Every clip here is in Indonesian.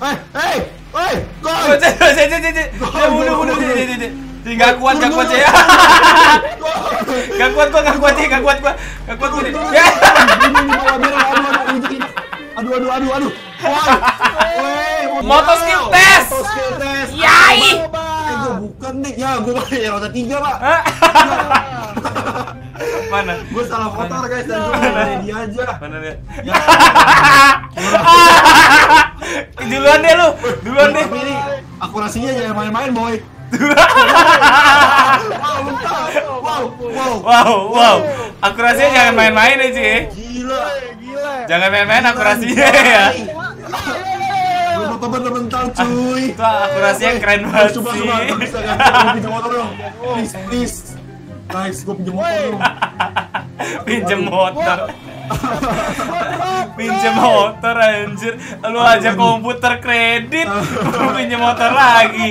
Hei, gol. Aduh. Moto skill test. Yai. Bukan nih. Ya, gue pakai roda 3, Pak. Mana? Gue salah kotor, guys. Dan dia aja. Mana dia? Duluan deh lu. Duluan deh. Akurasinya jangan main-main, boy. Wow. Akurasinya jangan main-main aja. Gila. Jangan main-main akurasinya ya. Temen-temen tahu cuy. Itu akurasinya keren banget. Coba bisa pinjam motor dong. Please. Guys, gue pinjam motor dong. Pinjam motor anjir. Lu aja komputer kredit, pinjam motor lagi.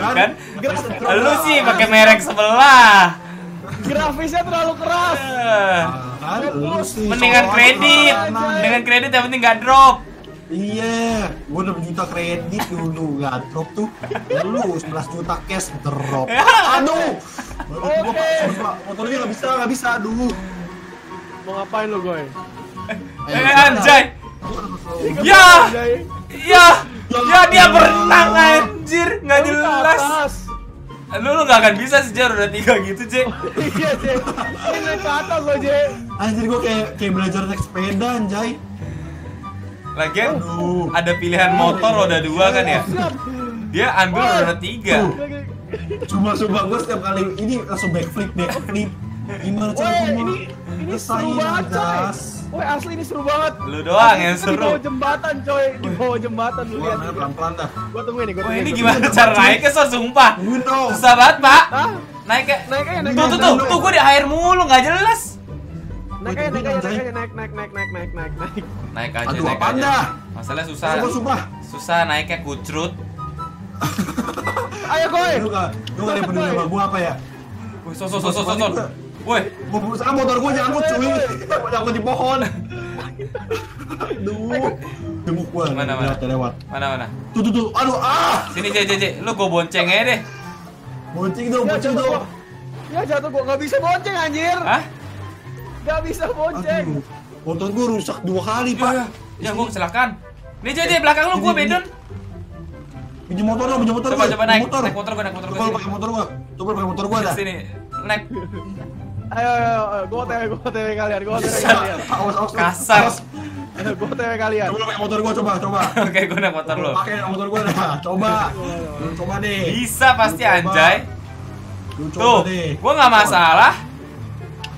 Kan? Lu sih pakai merek sebelah. Grafisnya terlalu keras. Mendingan kredit. Dengan kredit yang penting nggak drop. Iya, gue udah juta kredit dulu nggak drop tuh. Dulu 11 juta cash drop. Aduh. Motornya nggak bisa. Aduh. Mau ngapain lo, Goy? Anjay. Ya dia berenang anjir, nggak jelas. Lu nggak akan bisa sejarah udah 3 gitu, Je. Iya, Je. Ini ke atas lo, Je. Anjir, gue kayak belajar naik sepeda, anjay. Lagian, ada pilihan motor roda 2 kan ya? Dia ambil roda 3. Coba gue setiap kali ini langsung backflip. Gimana caranya? Ini seru banget, coy. Woi, asli ini seru banget. Lu doang yang seru. Di bawah jembatan, coy. Di bawah jembatan, lu lihat. Pelan-pelan dah. Gua tungguin nih, Ini gimana cara naiknya, sumpah. Susah banget, Pak. Naik. Tuh, gua di air mulu, enggak jelas. Naik. Naik aja. Aduh, apaan dah? Masalahnya susah. Susah naiknya kucrut. Ayo, Goy. Lu enggak ada peduli sama gua apa ya? Woi, woi, berusaha motor gue nyangkut cuy, nyangkut di pohon. Aduh, gemuk gue. Mana? Tuh, aduh, ah. Sini je, lu gue bonceng aja deh. Bonceng dong. Ya jatuh gue nggak bisa bonceng anjir. Hah? Nggak bisa bonceng. Motor gue rusak 2 kali pak. Ya gue kecelakaan. Nih je, belakang lu gue bedon. Pinjam motor. Coba naik motor gue. Coba pakai motor gua dah. Sini. Naik. Ayo, gua OTW kalian. Kasar. Gua OTW kalian. Coba pakai motor gua coba. Oke, gua naik motor lo. Pakai motor gua dah. Coba deh. Bisa pasti anjay. Tuh, gua enggak masalah.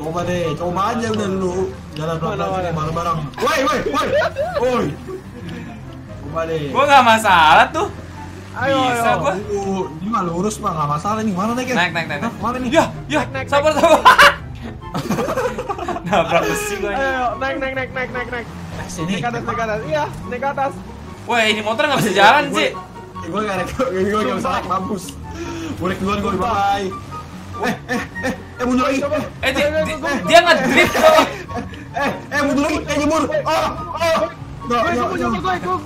Coba aja udah lu. Jalan bareng-bareng. Woi. Coba deh. Gua enggak masalah tuh. Ayo. Ini mah lurus mah nggak masalah nih. Mana naiknya? Naik. Mana nih? Ya. Sabar. Nabrak besi gue. Ayo, naik. Sini. Naik atas. Iya, naik atas. Wah, ini motor nggak bisa jalan sih. Gue nggak naik. Gue nggak bisa naik. Mampus. Gue naik duluan. Gue bye. Mundur lagi. Dia nggak drift. Mundur lagi. Nyebur. Oh. Gue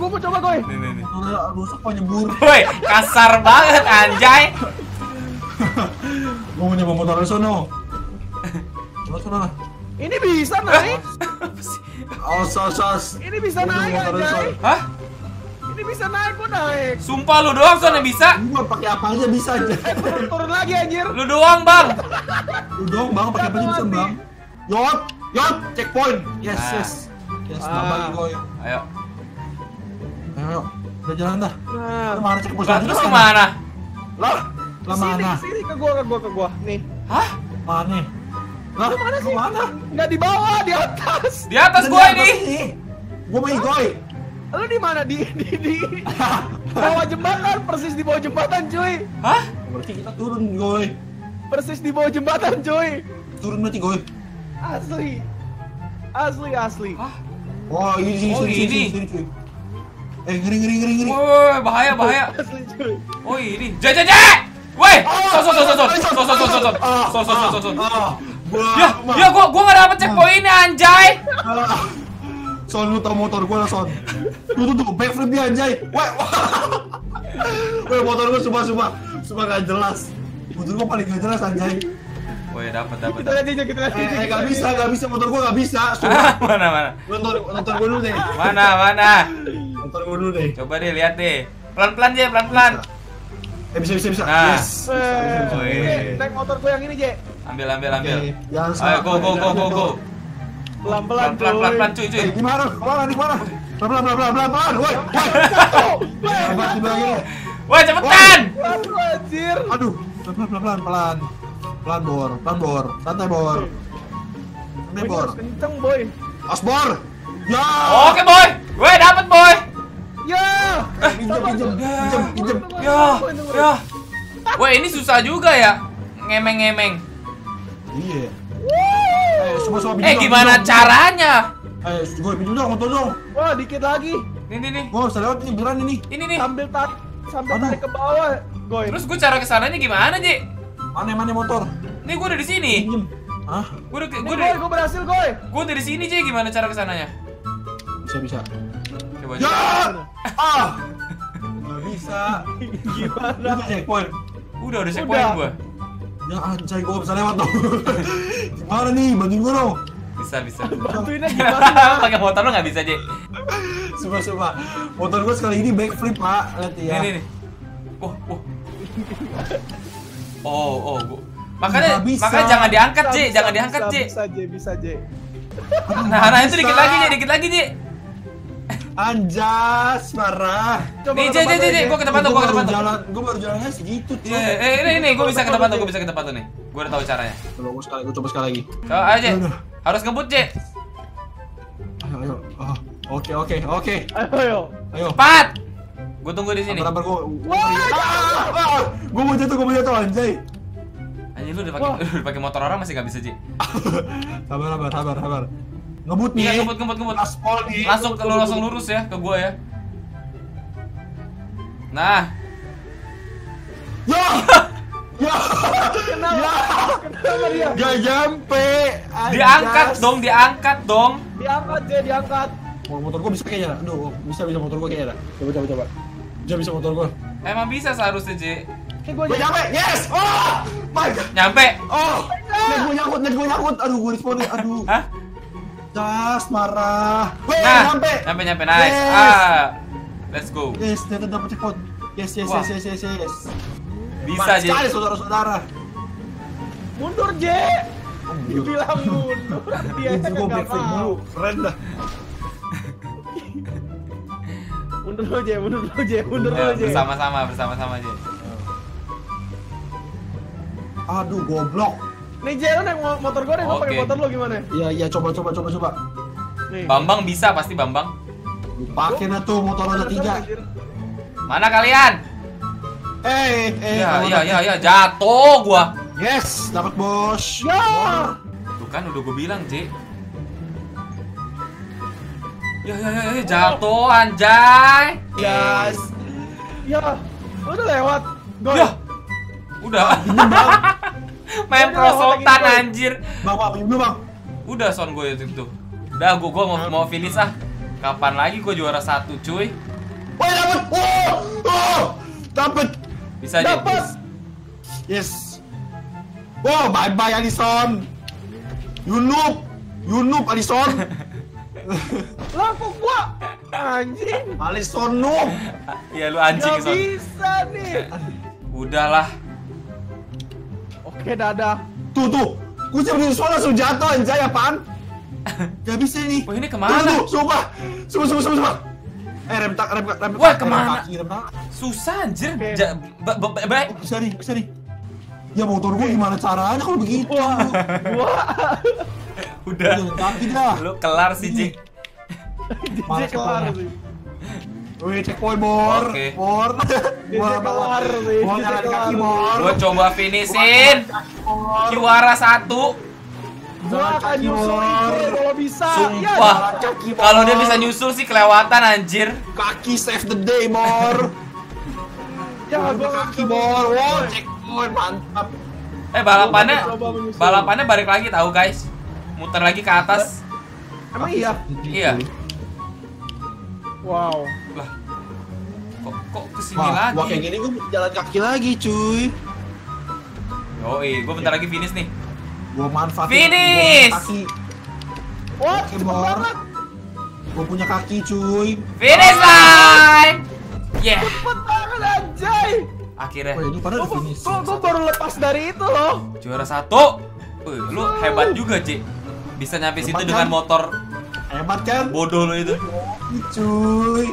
mau coba, Goy. Nih. Rusak kok nyebur. Woi, kasar banget, anjay. Gue mau nyoba motor sono. Coba. Ini bisa naik. Awas. Ini bisa naik, anjay. Hah? Ini bisa naik, gue naik. Sumpah lu doang soalnya bisa. Gue pakai apa aja bisa, anjay. Turun lagi, anjir. Lu doang, Bang. Pakai apa aja bisa, Bang. Yop, checkpoint. Yes. Ayo. Udah jalan dah. Kemana cek bos? Terus kemana? Lah mana? Sini ke gua. Nih. Hah? Mana? Lah mana sih? Mana? Enggak di bawah, di atas. Di atas gua ini. Gua main Goy. Lu di mana? Di bawah jembatan, persis di bawah jembatan, cuy. Hah? Berarti kita turun, Goy. Persis di bawah jembatan, cuy. Turun berarti, Goy. Asli. Hah? Wah, ini. Ngeri. Woi, bahaya. Oh, ini. Je. Woi, so. Ya, gua enggak dapat checkpoint anjay. Son, lu tau motor gue lah, Son. Tuh, backflip dia, anjay. Weh, motor gue sumpah gak jelas. Motor gue paling gak jelas, anjay. Weh, dapet. Kita lagi aja. Gak bisa, motor gue gak bisa. Mana? Motor gue dulu deh. Mana? Motor gue dulu deh. Coba deh, lihat deh. Pelan-pelan. Bisa. Nah. Yes. Wih. Naik motor gue yang ini, Je. Ambil. Ayo, go. Pelan-pelan cuy. Gimana? Pelan. Woi. Woi, cepetan. Aduh, pelan bor. Santai bor. Ini bor. Kenceng, boy. Asbor. Ya. Oke, boy. Woi, dapat, boy. Ya. Pinjam. Ya. Woi, ini susah juga ya. Ngemeng-ngemeng. Iya. Gimana caranya? Gue pinjam dong, motor dong. Wah, dikit lagi. Nih. Wah, bisa lewat ini, beran ini. Ini. Sambil tarik ke bawah, Goy. Terus gue cara kesananya gimana, Ji? Mana motor? Nih, gue udah di sini. Hah? Gue berhasil, Goy. Gue udah di sini, Ji. Gimana cara kesananya? Bisa. Coba aja. Gak bisa. Gimana? Udah checkpoint. Udah checkpoint gue. Ya anjay, gue bisa lewat dong. Gimana nih, bantuin gue dong. Bisa. Bantuin aja gimana? Pakai motor lo gak bisa, Je. Sumpah. Motor gue sekali ini backflip, Pak. Lihat ya. Ini. Wah. Oh. Makanya jangan diangkat, Je. Bisa, Je. Nah, itu dikit lagi, Je. Anjas, marah. Nih, J, gue ke tempat tuh, Gue baru jalannya segitu tuh. Ini, gue bisa ke tempat tuh nih. Gue udah tahu caranya. Gue coba sekali lagi. Ayo, J. Harus ngebut, J. Ayo. Oke. Ayo. Cepat. Gue tunggu di sini. Sabar, gue mau jatuh, anjay. Anjay, lu udah pakai motor orang masih gak bisa, J. Sabar. Ngebut nih. Iya, ngebut. Aspol nih. Langsung lurus ya ke gua ya. Nah. Ya. Kenapa dia? Gak nyampe. Diangkat dong. Diangkat. Motor gua bisa kayaknya. Aduh, bisa motor gua kayaknya. Coba. Bisa motor gua. Emang bisa seharusnya, Ji. Gua nyampe. Yes. Oh. My God. Nyampe. Oh. Nek gua nyangkut. Aduh, gua responnya. Aduh. Hah? Das marah. Weh, nah, nyampe. Nice. Yes. Let's go. Yes, kita dapat checkpoint. Yes. Bisa, Je. Sekali, saudara-saudara. Mundur, Je. Dibilang mundur. Dia aja enggak mau. Keren dah. Mundur lo, Je. Bersama-sama, Je. Aduh, goblok. Nih, J, lu naik motor gue deh, gue pakai motor lu gimana? Iya, coba. Nih. Bambang bisa, pasti Bambang. Pakai dah tuh motor roda 3. Mana kalian? Ya, jatuh gua. Yes, dapat bos. Ya. Tuh kan udah gue bilang, J. Ya, jatuh anjay. Yes. Ya, udah lewat. Go. Ya. Udah. Main prosotan anjir. Bang. Udah, Son, gue itu. Udah, gue mau finish ah. Kapan lagi gue juara 1, cuy. Woi, dapet. Oh. Dapet. Bisa aja. Yes. Wow, bye-bye Alison. You noob Alison. Lah kok gua anjing. Alison noob. Ya lu anjing, Son. Gak bisa nih. Udahlah. Oke, dadah. Tuh. Gue ceritain soal langsung jatuh, anjay, apaan? Gak bisa nih. Wah, ini kemana? Tuh, sumpah. Rem tak. Wah, kemana? Susah, anjir. Baik. Bisa nih. Ya, motor gue gimana caranya kalau begitu? Wah. Udah. Lu kelar sih, J. Malah kelar sih. Wih, checkpoint bor. Okay. Bor. Jalan kaki bor. Gua coba finishin. Juara 1. Gua akan nyusul kalau bisa. Sumpah. Ya, kalau dia bisa nyusul sih kelewatan anjir. Kaki save the day bor. Ya, gua kaki bor. Wow, checkpoint mantap. Balapannya balik lagi tahu guys. Muter lagi ke atas. Emang iya? Iya. Wow. Lah, kok kesini lagi? Wah, kayak gini gue jalan kaki lagi, cuy. Yoi, gue bentar lagi finish nih. Gue manfaatin. Finish! Wah, cepet banget. Gue punya kaki, cuy. Finish line! Yeah. Cepet banget, anjay. Akhirnya. Oh, ini padahal finish. Gue baru lepas dari itu loh. Juara satu. Lu hebat juga, Ci. Bisa nyampe situ dengan motor. Hebat kan? Bodoh lo itu. Cuy.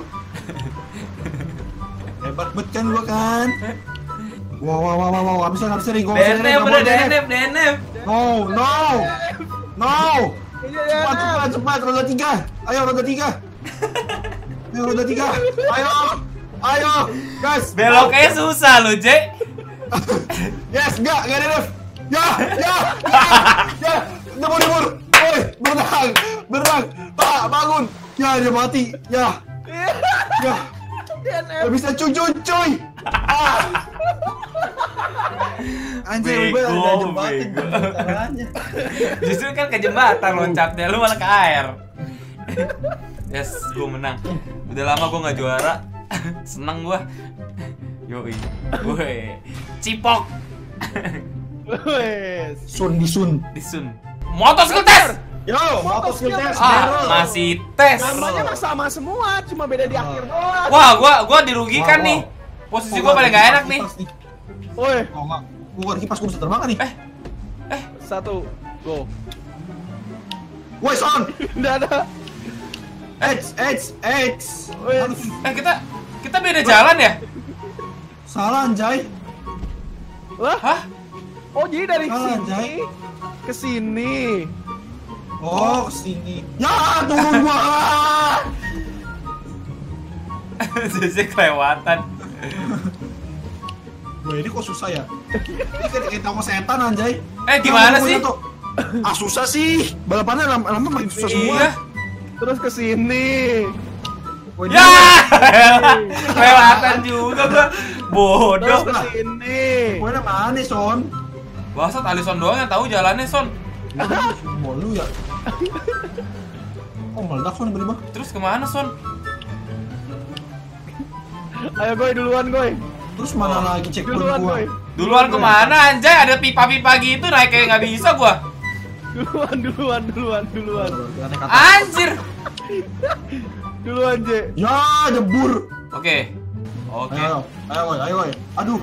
Hebat banget kan gua kan. Wow. Habis nih gua. DNF. No. Cepat roda 3. Ayo roda 3. Ayo roda 3. Ayo. Guys, beloknya susah lo, J. Yes, enggak DNF. Ya. Demur. Woi, berang. Pak, bangun. Ya, dia mati. Ya. Gak bisa cuy. Anjir, gue ada jembatan. Justru kan ke jembatan loncatnya, lu malah ke air. Yes, gue menang. Udah lama gue gak juara. Seneng gue. Yoi. Woi. Cipok. Disun. Motoskeltes. Yo, motoskeltes. Masih tes. Namanya sama semua, cuma beda di akhir doang. Wah, gua dirugikan nih. Posisi gua paling gak enak nih. Woi. Gua kipas gua bisa terbang nih. Satu, go. Woi, son. Enggak ada. X. Kita beda jalan ya? Salah, anjay. Lah, hah? Oh, jadi dari sini ke sini. Oh, sini. Ya, turun gua. Sisi kelewatan. Wah, ini kok susah ya? Ini kayak tahu setan anjay. Gimana sih? Ah, susah sih. Balapannya lama makin susah semua. Terus ke sini. Ya, kelewatan juga gua. Bodoh. Terus ke sini. Mana mana, Son? Basat Alison doang yang tahu jalannya, Son. Malu ya. Oh, meledak, Son, berubah. Terus kemana, Son? Ayo, Goy, duluan, Goy. Terus mana lagi cek duluan, Goy? Duluan kemana, anjay? Ada pipa-pipa gitu naik kayak nggak bisa gua. Duluan. Anjir. Duluan, J. Ya, jebur. Oke. Ayo, Goy. Aduh.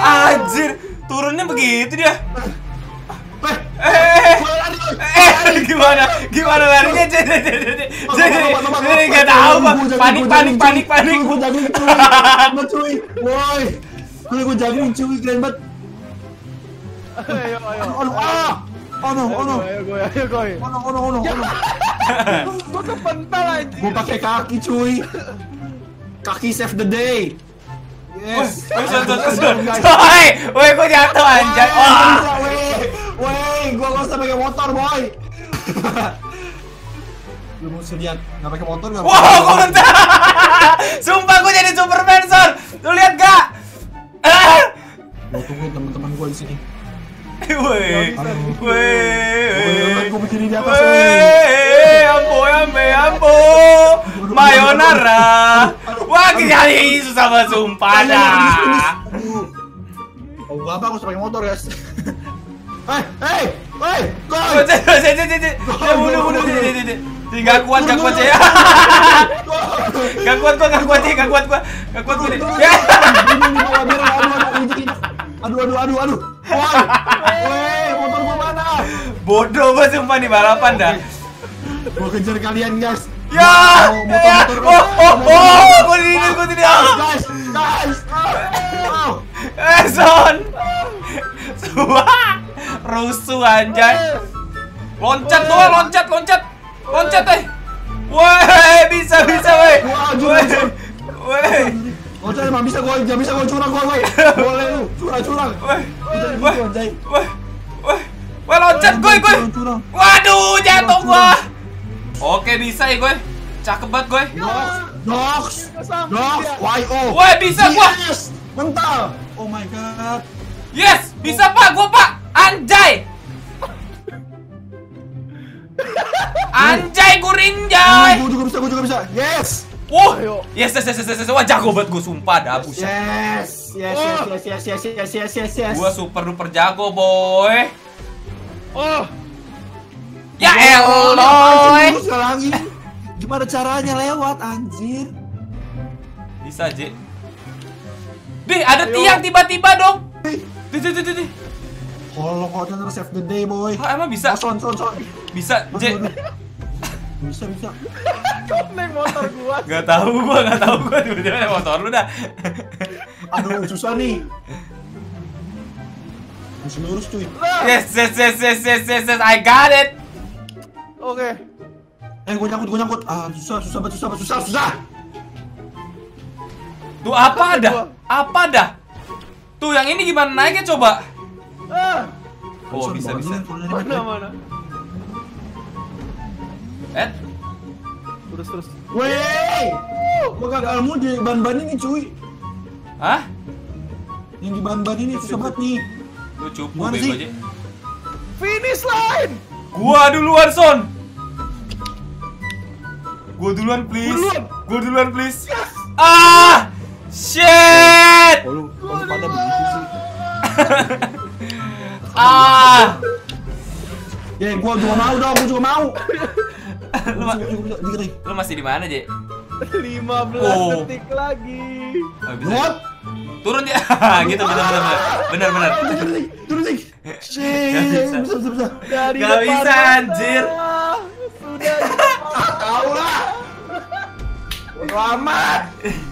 Anjir, turunnya begitu dia. Gimana larinya? Jadi nggak tahu, panik. Gue jagling cuy, keren banget. Ayo. Ayo, Goy. Gua kepental aja. Gua pakai kaki, cuy. Kaki save the day. Yes. Woi, gua jatuh anjay. Woi, gua enggak usah pakai motor, boy. Lu mau lihat enggak pakai motor enggak? Wow, gua mental. Sumpah gua jadi Superman, Son. Lu lihat enggak? Gua tunggu teman-teman gua di sini. Gue berdiri di atas. Ambo. Mayonara. Wah, kali susah banget sumpah dah. Aku apa harus pakai motor, guys? Hei. Gak kuat. Aduh. Woi, motor gua mana? Bodoh gua sumpah di balapan dah. Gua kejar kalian, guys. Ya. Gua tidak. Guys. Son. Sumpah. Rusuh anjay. Loncat. Woi, bisa, woi. Woi. Goceng emang bisa gua, jangan bisa gua curang gua, woi. Boleh lu, curang. Woi, loncat gua. Waduh, jatuh gua. Oke, bisa ya, gua. Cakep banget, gua. Dox. Woi, bisa gua. Mental. Oh my god. Yes, bisa Pak, gua Pak. Anjay. Anjay, gurinjay. Gua juga bisa, gua juga bisa. Yes. Wah, oh, yes. Wah, jago banget gua sumpah dah, buset. Yes. Gua super duper jago, boy. Oh. Ya eloy. Gimana caranya lewat anjir? Bisa, J. Dih, ada tiang tiba-tiba dong. Dih. Kalau kau save the day, boy. Ah, emang bisa? Son. Bisa, J. Bisa. Kok naik motor gua? Gak tau gua tiba-tiba naik motor lu dah. Aduh, susah nih. Masih lurus cuy. Yes, I got it. Oke. Gua nyangkut. Ah, susah. Tuh apa dah? Tuh yang ini gimana naiknya coba? Oh, bisa. Mana? Terus. Wey! Gagalmu di ban-ban ini, cuy. Hah? Yang di ban-ban ini susah banget nih. Lu cupu bego aja. Finish line. Gua duluan, please. Yes. Ah! Shit! Lu pada begitu sih. Ah! Ya, gua juga mau. Lu masih di mana, J? 15 detik lagi. What? Turun dia. Gitu benar. Turun. Bisa. Gak bisa anjir. Sudah. Tahu lah. Selamat.